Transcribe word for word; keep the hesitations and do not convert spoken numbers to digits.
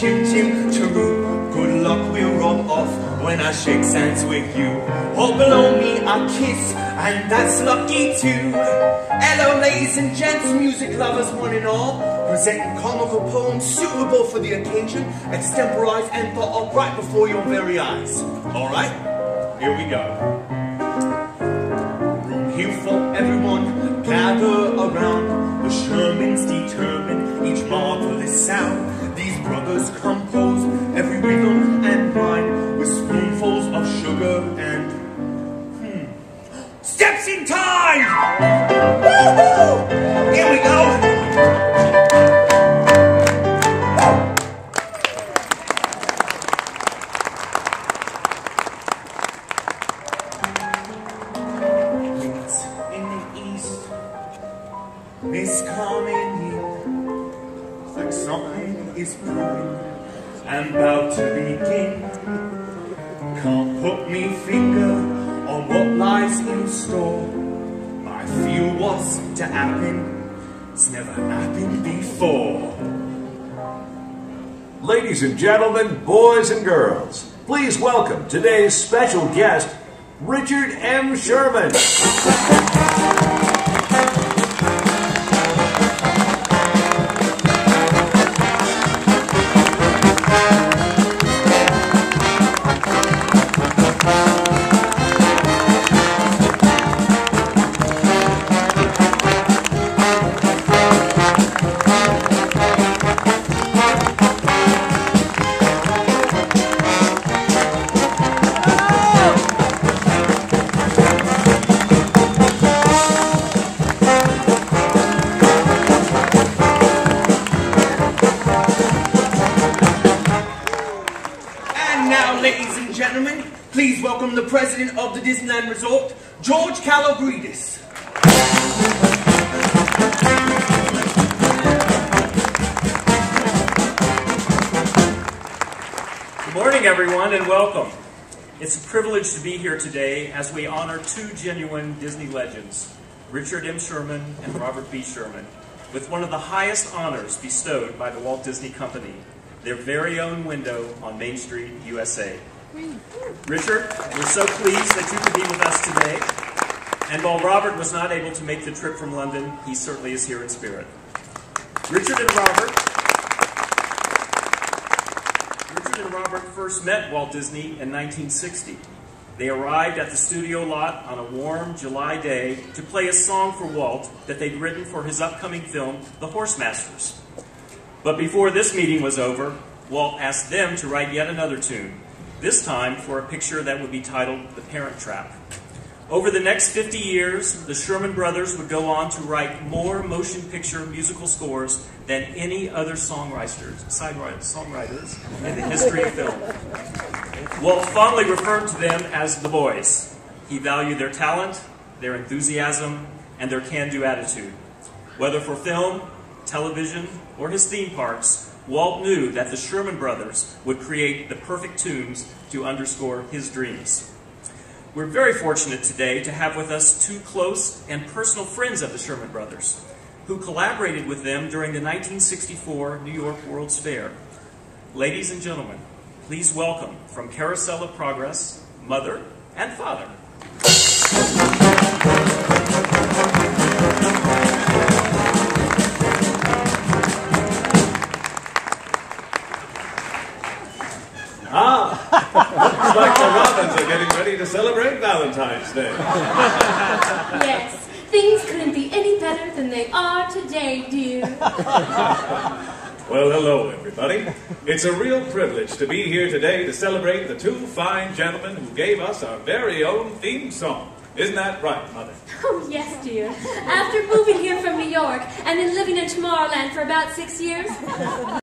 chim chim chiroo. Good luck will rub off when I shake hands with you. All below me I kiss, and that's lucky too. Hello ladies and gents, music lovers one and all, presenting comical poems suitable for the occasion, extemporized and thought of right before your very eyes. Alright? Here we go. Room here for everyone, gather around. The Shermans determine each marvelous sound. These brothers compose every rhythm and rhyme with spoonfuls of sugar and... Hmm. Steps in time! Woohoo! Here we go! Ladies and gentlemen, boys and girls, please welcome today's special guest, Richard M. Sherman. President of the Disneyland Resort, George Calabridis. Good morning, everyone, and welcome. It's a privilege to be here today as we honor two genuine Disney legends, Richard M. Sherman and Robert B. Sherman, with one of the highest honors bestowed by the Walt Disney Company, their very own window on Main Street, U S A. Richard, we're so pleased that you could be with us today. And while Robert was not able to make the trip from London, he certainly is here in spirit. Richard and Robert, Richard and Robert first met Walt Disney in nineteen sixty. They arrived at the studio lot on a warm July day to play a song for Walt that they'd written for his upcoming film, The Horse Masters. But before this meeting was over, Walt asked them to write yet another tune, this time for a picture that would be titled The Parent Trap. Over the next fifty years, the Sherman Brothers would go on to write more motion picture musical scores than any other songwriters, songwriters in the history of film. Walt fondly referred to them as the boys. He valued their talent, their enthusiasm, and their can-do attitude. Whether for film, television, or his theme parks, Walt knew that the Sherman Brothers would create the perfect tunes to underscore his dreams. We're very fortunate today to have with us two close and personal friends of the Sherman Brothers, who collaborated with them during the nineteen sixty-four New York World's Fair. Ladies and gentlemen, please welcome from Carousel of Progress, Mother and Father. Ah, looks like the robins are getting ready to celebrate Valentine's Day. Yes, things couldn't be any better than they are today, dear. Well, hello, everybody. It's a real privilege to be here today to celebrate the two fine gentlemen who gave us our very own theme song. Isn't that right, Mother? Oh, yes, dear. After moving here from New York and then living in Tomorrowland for about six years...